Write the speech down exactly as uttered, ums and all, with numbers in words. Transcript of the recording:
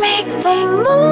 Make the move.